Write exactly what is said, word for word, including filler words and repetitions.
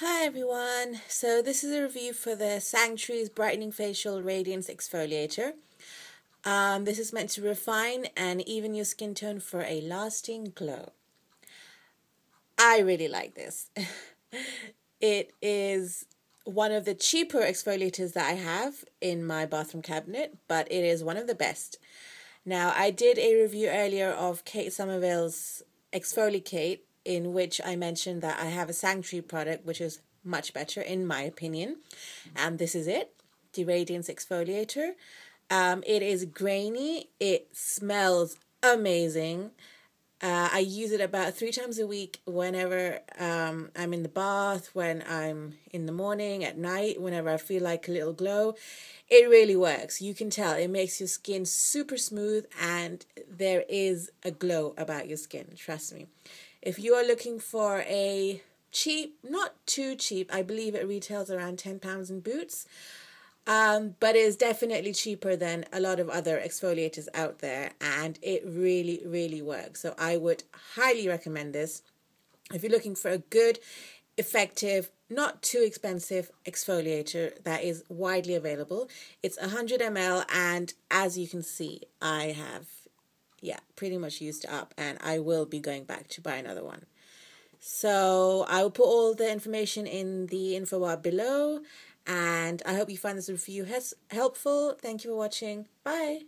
Hi everyone, so this is a review for the Sanctuary's Brightening Facial Radiance Exfoliator. Um, this is meant to refine and even your skin tone for a lasting glow. I really like this. It is one of the cheaper exfoliators that I have in my bathroom cabinet, but it is one of the best. Now, I did a review earlier of Kate Somerville's Exfoliate, in which I mentioned that I have a Sanctuary product which is much better in my opinion, and this is it, the Radiance Exfoliator. Um, it is grainy, it smells amazing. Uh, I use it about three times a week whenever um, I'm in the bath, when I'm in the morning, at night, whenever I feel like a little glow. It really works, you can tell. It makes your skin super smooth and there is a glow about your skin, trust me. If you are looking for a cheap, not too cheap, I believe it retails around ten pounds in Boots, um, but it is definitely cheaper than a lot of other exfoliators out there, and it really, really works. So I would highly recommend this if you're looking for a good, effective, not too expensive exfoliator that is widely available. It's one hundred milliliters, and as you can see, I have yeah, pretty much used it up, and I will be going back to buy another one. So I will put all the information in the info bar below, and I hope you find this review helpful. Thank you for watching. Bye.